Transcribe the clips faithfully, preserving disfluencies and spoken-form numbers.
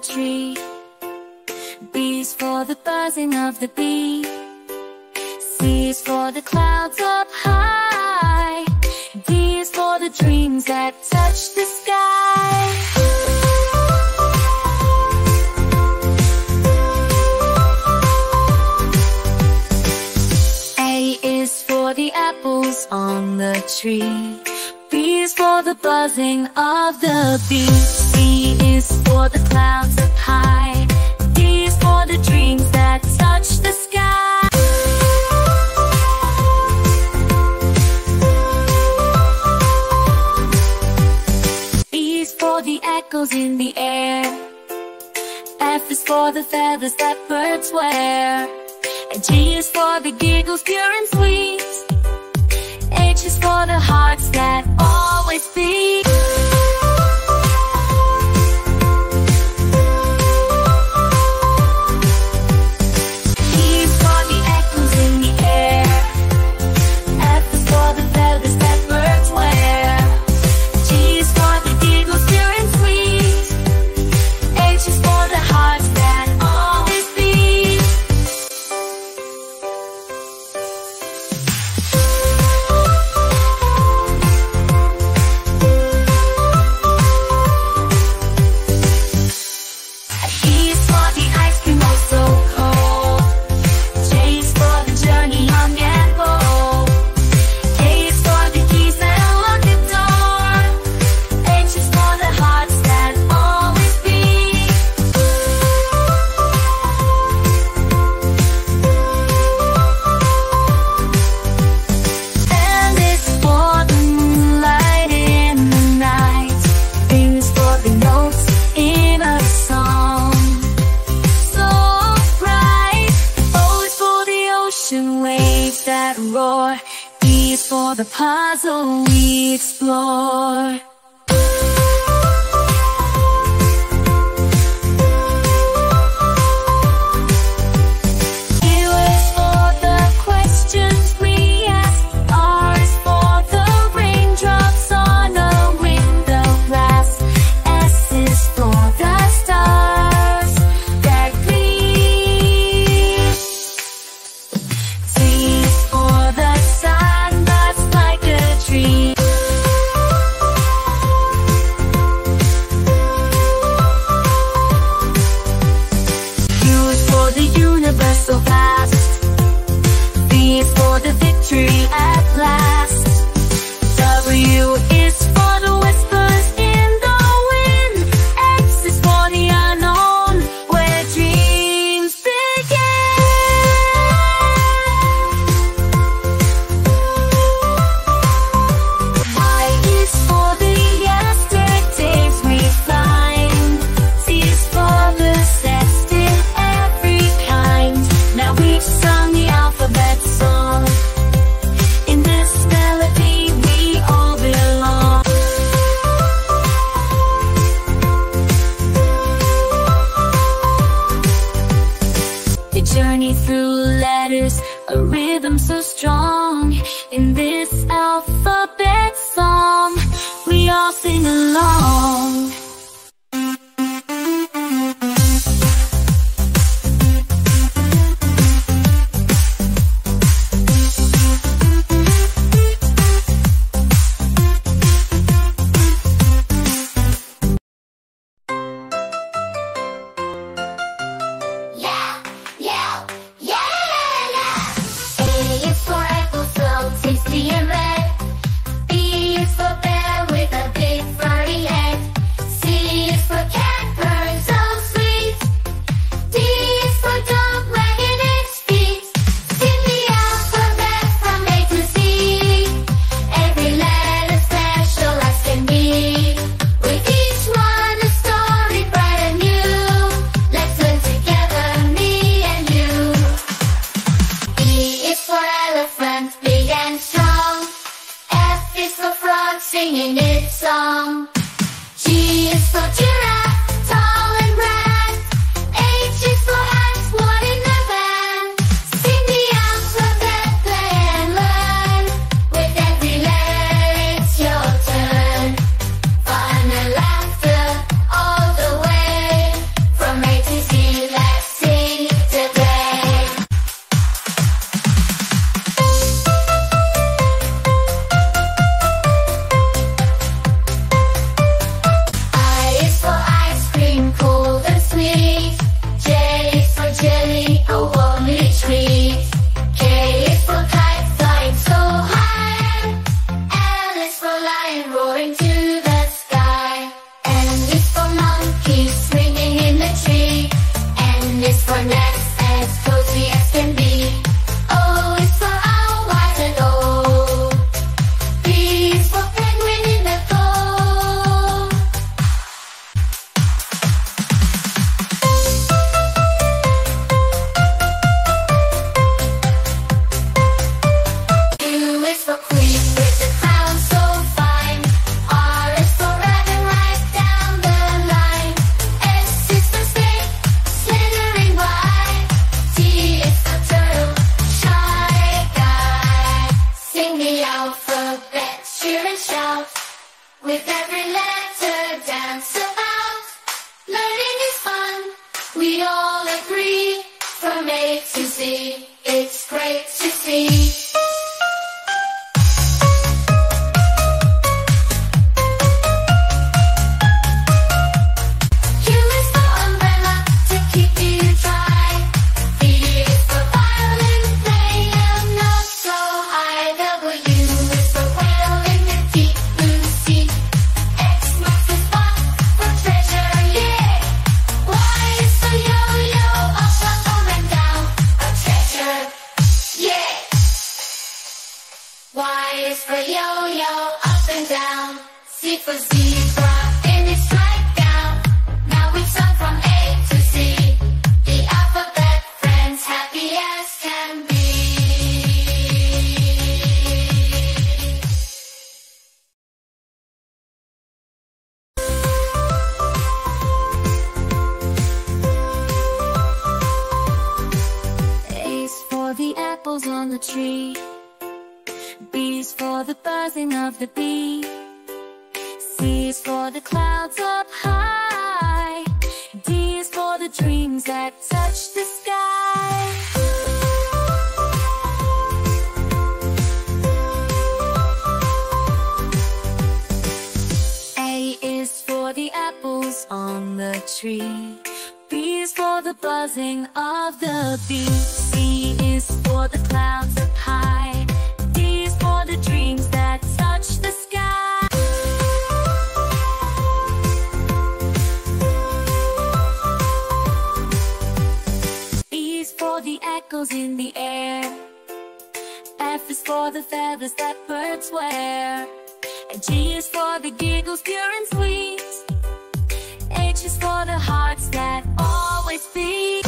the tree. B is for the buzzing of the bee. C is for the clouds up high. D is for the dreams that touch the sky. The apples on the tree. B is for the buzzing of the bee. C is for the clouds up high. D is for the dreams that touch the sky. E is for the echoes in the air. F is for the feathers that birds wear. G is for the giggles pure and sweet. H is for the hearts that always beat. E is for the echoes in the air. F is for the feathers that birds wear. G is for the giggles pure and sweet. H is for the hearts that always beat. Waves that roar. E is for the puzzle we explore. A rhythm so strong in this alphabet song, we all sing along. Singing its song. G is for giraffe, tall and grand. H is for hats, worn in a band. Sing the alphabet, play and learn. With every letter it's your turn. Fun and laughter all the way. learn the alphabet, cheer and shout. With every letter dance about. Learning is fun, we all agree. From A to Z, it's great to see. Y is for yo-yo, up and down. Z for zebra, finish right down. Now we've sung from A to Z. The alphabet, friends, happy as can be. A's for the apples on the tree. B is for the buzzing of the bee. C is for the clouds up high. D is for the dreams that touch the sky. A is for the apples on the tree. B is for the buzzing of the bee. C is for the clouds up high. Echoes in the air. F is for the feathers that birds wear. G is for the giggles pure and sweet. H is for the hearts that always beat.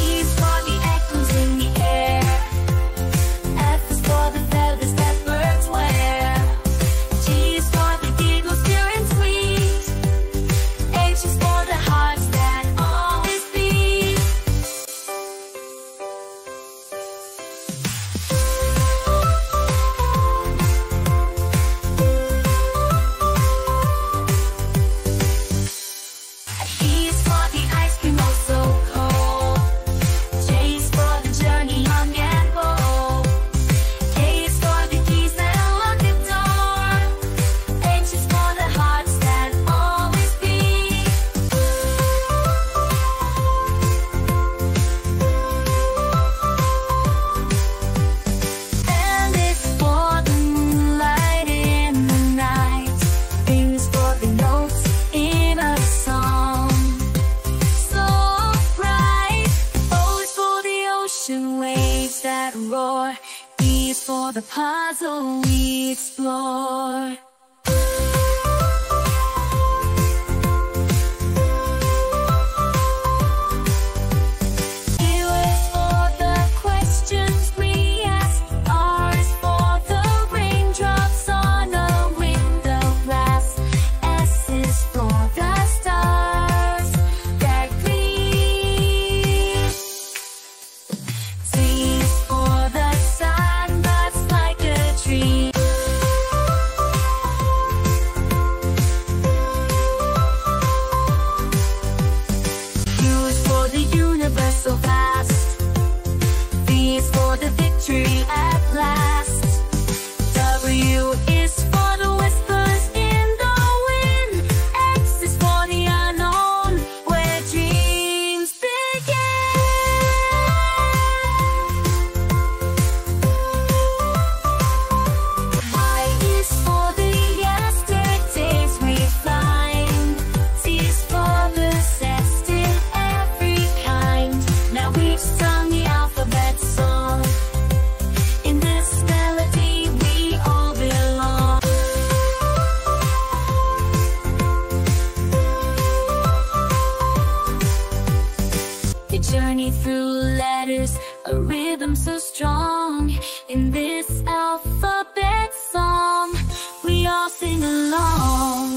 E is for the echoes in the air. F is for the feathers that birds wear. G is for the giggles pure and sweet. For the puzzle we explore. Journey through letters, a rhythm so strong. In this alphabet song, we all sing along.